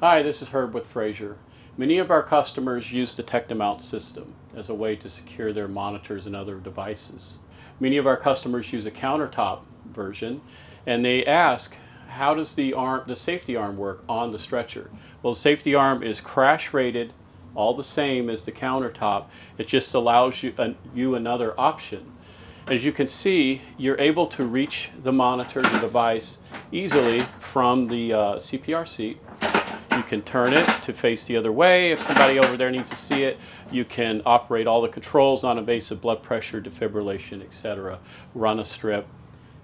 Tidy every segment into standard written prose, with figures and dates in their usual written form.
Hi, this is Herb with Frazer. Many of our customers use the Technimount system as a way to secure their monitors and other devices. Many of our customers use a countertop version, and they ask, how does the safety arm work on the stretcher? Well, the safety arm is crash rated all the same as the countertop. It just allows you another option. As you can see, you're able to reach the monitor, the device, easily from the CPR seat. You can turn it to face the other way if somebody over there needs to see it. You can operate all the controls on non-invasive blood pressure, defibrillation, etc. Run a strip.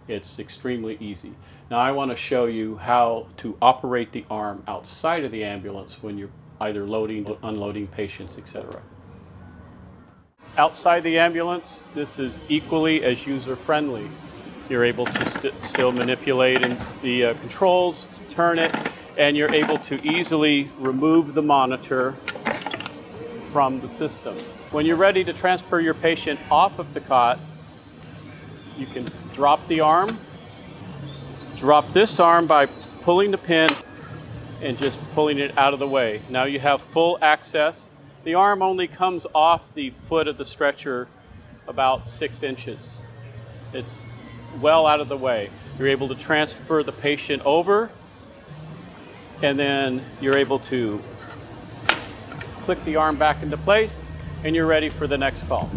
It's extremely easy. Now I want to show you how to operate the arm outside of the ambulance when you're either loading or unloading patients, etc. Outside the ambulance, this is equally as user-friendly. You're able to still manipulate the controls, turn it, and you're able to easily remove the monitor from the system. When you're ready to transfer your patient off of the cot, you can drop the arm, drop this arm by pulling the pin and just pulling it out of the way. Now you have full access. The arm only comes off the foot of the stretcher about 6 inches. It's well out of the way. You're able to transfer the patient over, and then you're able to click the arm back into place, and you're ready for the next call.